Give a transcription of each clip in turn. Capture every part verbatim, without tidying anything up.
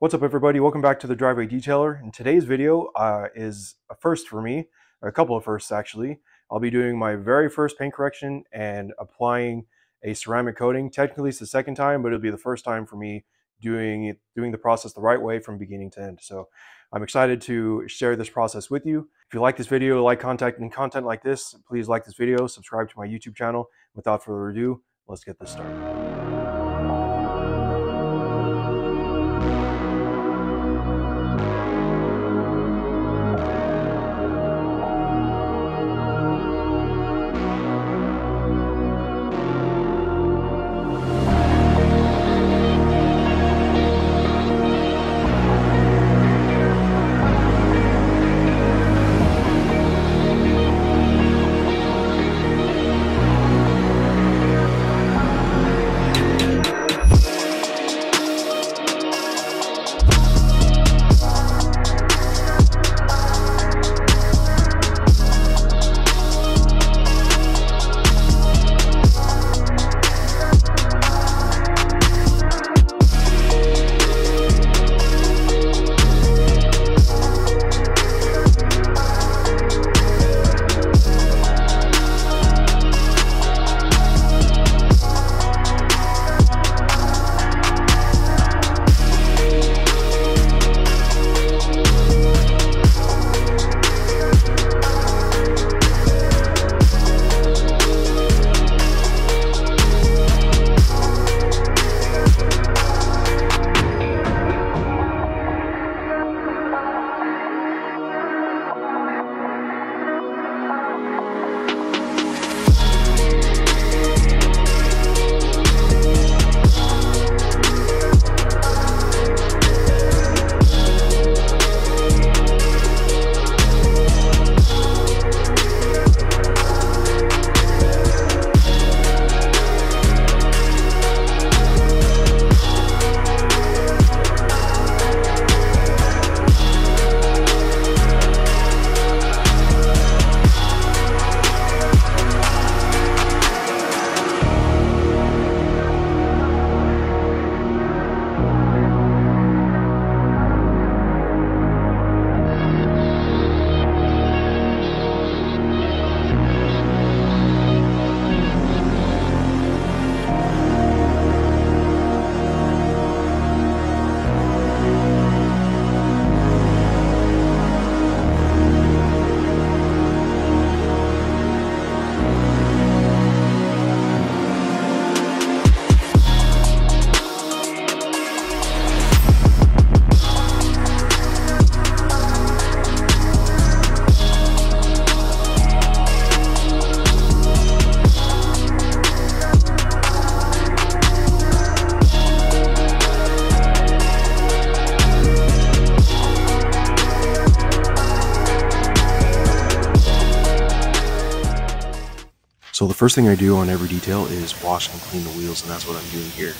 What's up, everybody? Welcome back to the Driveway Detailer. In today's video uh, is a first for me, or a couple of firsts actually. I'll be doing my very first paint correction and applying a ceramic coating. Technically it's the second time, but it'll be the first time for me doing it, doing the process the right way from beginning to end. So I'm excited to share this process with you. If you like this video, like content and content like this, please like this video, subscribe to my YouTube channel. Without further ado, let's get this started. So the first thing I do on every detail is wash and clean the wheels, and that's what I'm doing here.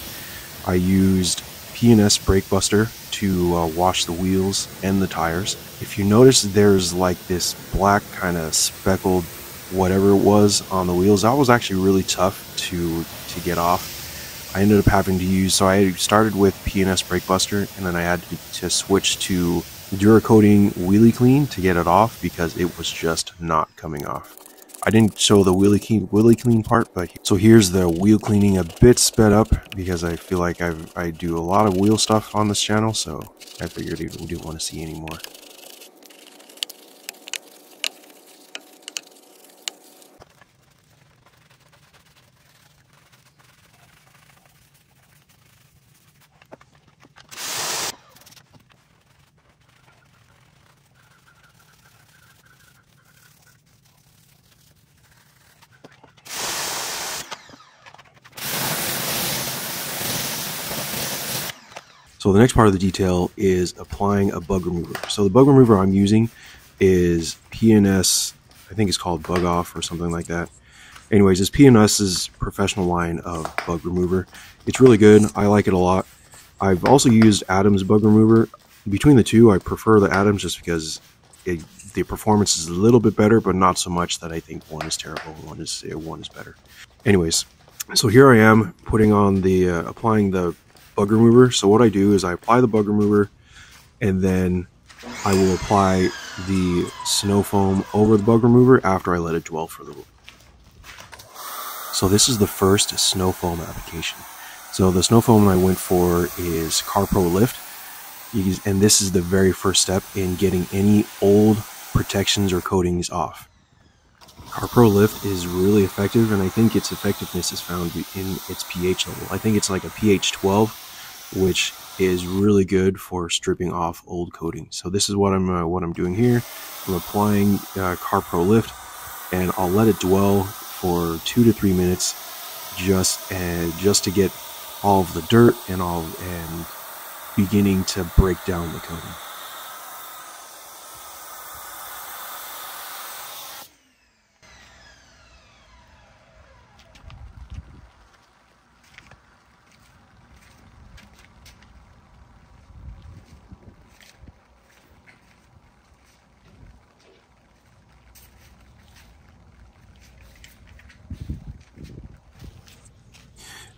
I used P and S Brake Buster to uh, wash the wheels and the tires. If you notice, there's like this black kind of speckled whatever it was on the wheels. That was actually really tough to, to get off. I ended up having to use, so I started with P and S Brake Buster, and then I had to, to switch to Dura Coating Wheelie Clean to get it off because it was just not coming off. I didn't show the wheelie clean, wheelie clean part, but so here's the wheel cleaning, a bit sped up because I feel like I've, I do a lot of wheel stuff on this channel, so I figured you didn't want to see any more. So the next part of the detail is applying a bug remover. So the bug remover I'm using is P and S, I think it's called Bug Off or something like that. Anyways, it's P and S's professional line of bug remover. It's really good. I like it a lot. I've also used Adam's bug remover. Between the two, I prefer the Adam's just because it, the performance is a little bit better, but not so much that I think one is terrible and one is, one is better. Anyways, so here I am putting on the, uh, applying the bug remover. So what I do is I apply the bug remover, and then I will apply the snow foam over the bug remover after I let it dwell for a little. So this is the first snow foam application. So the snow foam I went for is CarPro Lift, and this is the very first step in getting any old protections or coatings off. CarPro Lift is really effective, and I think its effectiveness is found in its pH level. I think it's like a pH twelve, which is really good for stripping off old coatings. So this is what I'm uh, what I'm doing here. I'm applying uh, CarPro Lift, and I'll let it dwell for two to three minutes, just uh, just to get all of the dirt and all and beginning to break down the coating.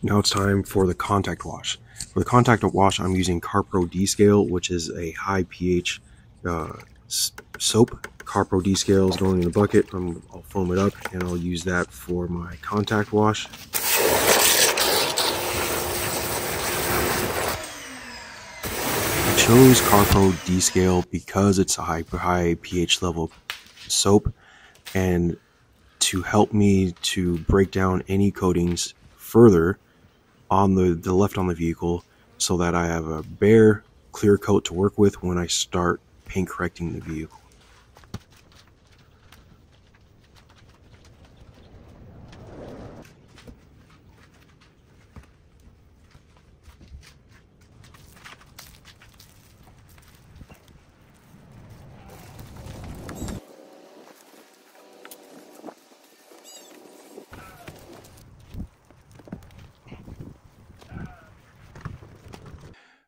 Now it's time for the contact wash. For the contact wash, I'm using CarPro D-Scale, which is a high pH uh, soap. CarPro D-Scale is going in a bucket. I'm, I'll foam it up, and I'll use that for my contact wash. I chose CarPro D-Scale because it's a high, high pH level soap, and to help me to break down any coatings further on the, the left on the vehicle, so that I have a bare clear coat to work with when I start paint correcting the vehicle.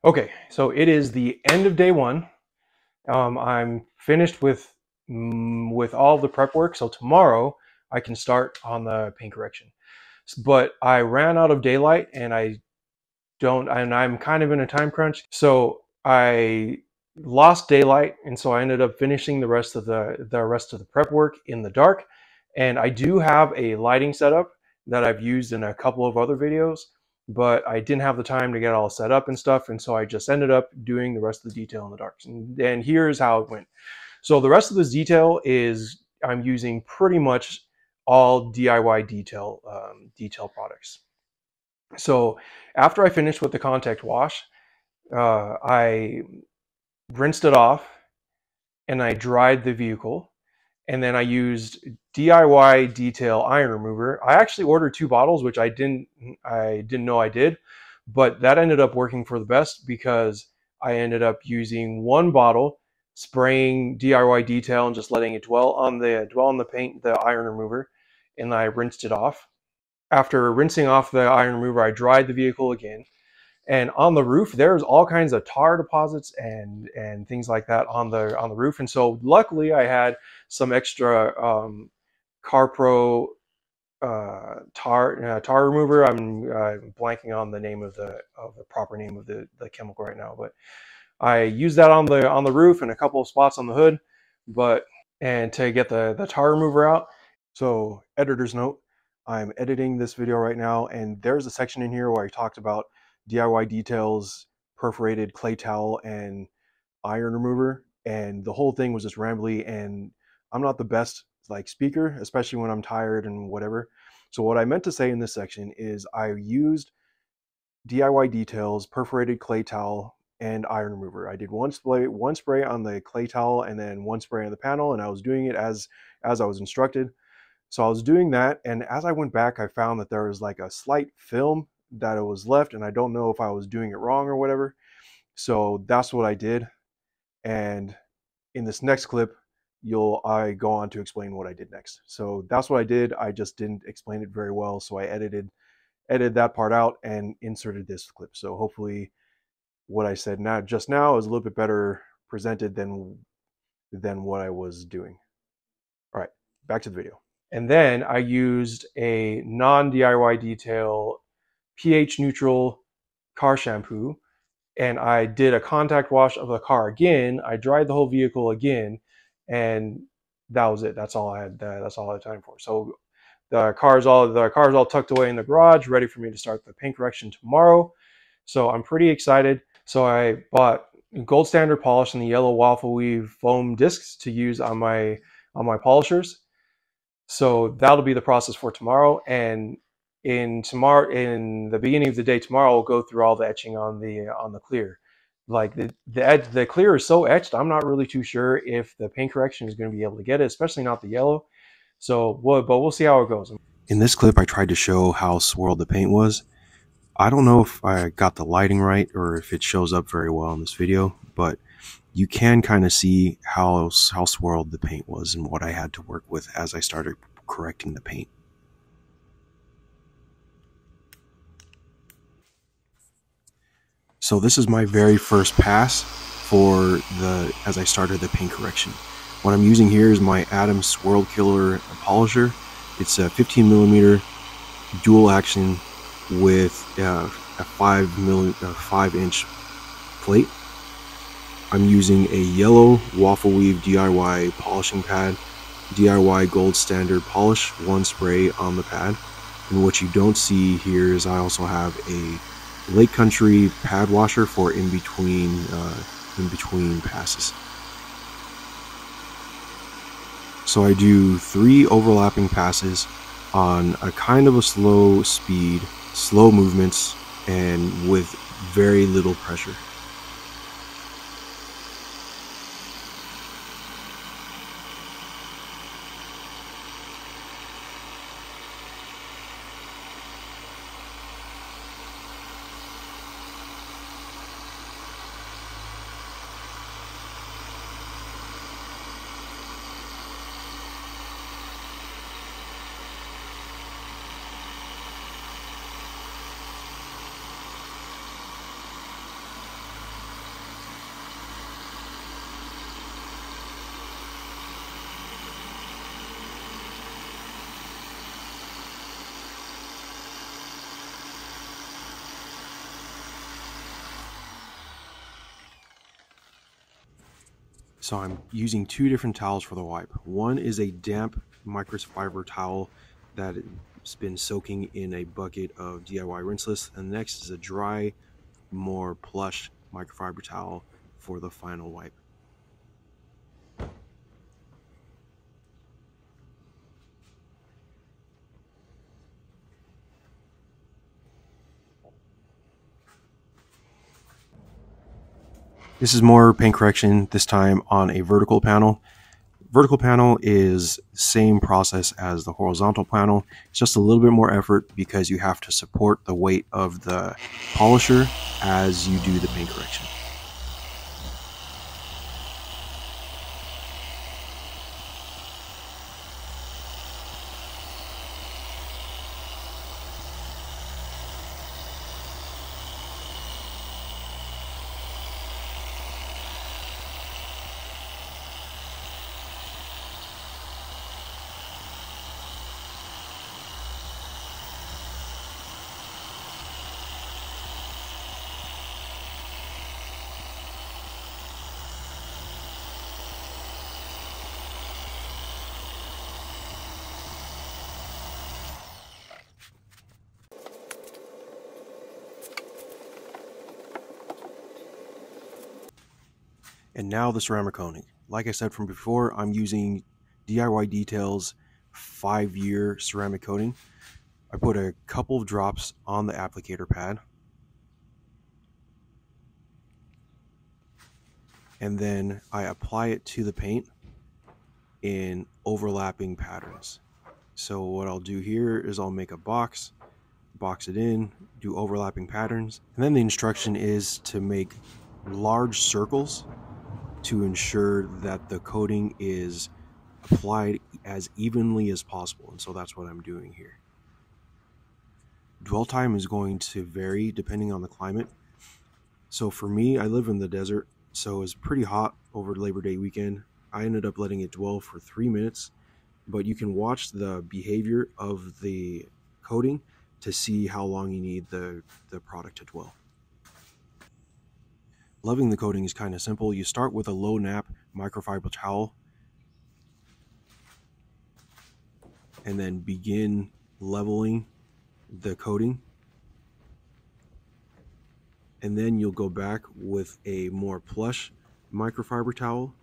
Okay, so it is the end of day one. Um, I'm finished with with all the prep work, so tomorrow I can start on the paint correction. But I ran out of daylight, and I don't, and I'm kind of in a time crunch, so I lost daylight, and so I ended up finishing the rest of the the rest of the prep work in the dark. And I do have a lighting setup that I've used in a couple of other videos, but I didn't have the time to get all set up and stuff, and so I just ended up doing the rest of the detail in the dark. And, and here's how it went. So the rest of this detail is, I'm using pretty much all D I Y detail um, detail products. So after I finished with the contact wash, uh, I rinsed it off, and I dried the vehicle, and then I used D I Y Detail iron remover. I actually ordered two bottles, which I didn't I didn't know I did, but that ended up working for the best, because I ended up using one bottle, spraying D I Y Detail and just letting it dwell on the dwell on the paint, the iron remover, and I rinsed it off. After rinsing off the iron remover, I dried the vehicle again. And on the roof, there's all kinds of tar deposits and and things like that on the on the roof. And so luckily I had some extra um, CarPro uh, tar uh, tar remover. I'm uh, blanking on the name of the of the proper name of the the chemical right now, but I used that on the on the roof and a couple of spots on the hood, but and to get the the tar remover out. So editor's note: I'm editing this video right now, and there's a section in here where I talked about D I Y Details, perforated clay towel, and iron remover, and the whole thing was just rambly, and I'm not the best like speaker, especially when I'm tired and whatever. So what I meant to say in this section is I used D I Y Details, perforated clay towel, and iron remover. I did one spray one spray on the clay towel, and then one spray on the panel, and I was doing it as as I was instructed. So I was doing that, and as I went back, I found that there was like a slight film that it was left, and I don't know if I was doing it wrong or whatever. So that's what I did, and in this next clip you'll I go on to explain what I did next. So that's what I did. I just didn't explain it very well, so I edited edited that part out and inserted this clip. So hopefully what I said now just now is a little bit better presented than than what I was doing. All right, back to the video. And then I used a non D I Y Detail pH neutral car shampoo and I did a contact wash of the car again. I dried the whole vehicle again, and that was it. That's all I had. Uh, that's all I had time for. So the car's all the car's all tucked away in the garage, ready for me to start the paint correction tomorrow. So I'm pretty excited. So I bought gold standard polish and the yellow waffle weave foam discs to use on my on my polishers. So that'll be the process for tomorrow. And in tomorrow, in the beginning of the day tomorrow, we'll go through all the etching on the on the clear. Like the the, the clear is so etched, I'm not really too sure if the paint correction is going to be able to get it, especially not the yellow. So, well, but we'll see how it goes. In this clip, I tried to show how swirled the paint was. I don't know if I got the lighting right or if it shows up very well in this video, but you can kind of see how, how swirled the paint was and what I had to work with as I started correcting the paint. So this is my very first pass for the, as I started the paint correction. What I'm using here is my Adam's Swirl Killer polisher. It's a fifteen millimeter dual action with uh, a five mil, uh, five inch plate. I'm using a yellow waffle weave D I Y polishing pad, D I Y gold standard polish, one spray on the pad. And what you don't see here is I also have a Lake Country pad washer for in between, uh, in between passes. So I do three overlapping passes on a kind of a slow speed, slow movements, and with very little pressure. So I'm using two different towels for the wipe. One is a damp microfiber towel that's been soaking in a bucket of D I Y rinseless, and the next is a dry, more plush microfiber towel for the final wipe. This is more paint correction, this time on a vertical panel. Vertical panel is same process as the horizontal panel. It's just a little bit more effort because you have to support the weight of the polisher as you do the paint correction. And now the ceramic coating. Like I said from before, I'm using D I Y Detail's five year ceramic coating. I put a couple of drops on the applicator pad. And then I apply it to the paint in overlapping patterns. So what I'll do here is I'll make a box, box it in, do overlapping patterns. And then the instruction is to make large circles to ensure that the coating is applied as evenly as possible. And so that's what I'm doing here. Dwell time is going to vary depending on the climate. So for me, I live in the desert, so it was pretty hot over Labor Day weekend. I ended up letting it dwell for three minutes, but you can watch the behavior of the coating to see how long you need the, the product to dwell. Leveling the coating is kind of simple. You start with a low nap microfiber towel and then begin leveling the coating, and then you'll go back with a more plush microfiber towel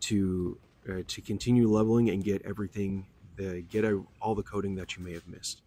to uh, to continue leveling and get everything the, get a, all the coating that you may have missed.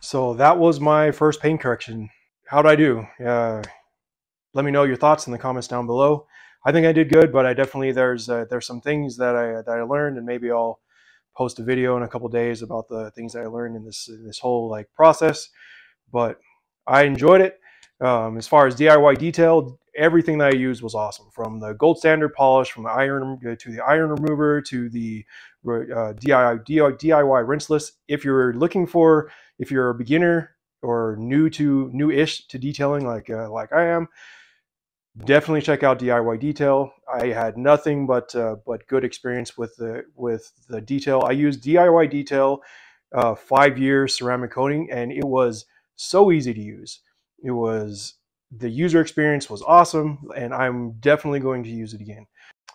So that was my first paint correction. How'd I do? Uh, let me know your thoughts in the comments down below. I think I did good, but I definitely, there's uh, there's some things that I, that I learned, and maybe I'll post a video in a couple days about the things that I learned in this, in this whole like process, but I enjoyed it. Um, as far as D I Y detail, everything that I used was awesome, from the gold standard polish, from the iron to the iron remover to the uh, D I Y rinse list. If you're looking for, if you're a beginner or new to new-ish to detailing, like uh, like I am, definitely check out D I Y Detail. I had nothing but uh, but good experience with the with the detail. I used D I Y Detail uh, five-year ceramic coating, and it was so easy to use. It was the user experience was awesome, and I'm definitely going to use it again.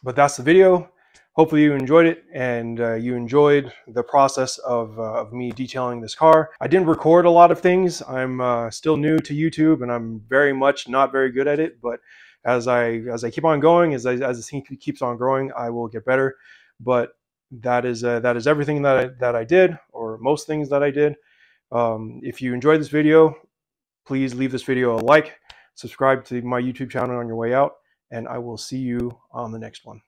But that's the video. Hopefully you enjoyed it, and uh, you enjoyed the process of, uh, of me detailing this car. I didn't record a lot of things. I'm uh, still new to YouTube, and I'm very much not very good at it. But as I as I keep on going, as I, as the scene keeps on growing, I will get better. But that is uh, that is everything that I, that I did, or most things that I did. Um, if you enjoyed this video, please leave this video a like. Subscribe to my YouTube channel on your way out, and I will see you on the next one.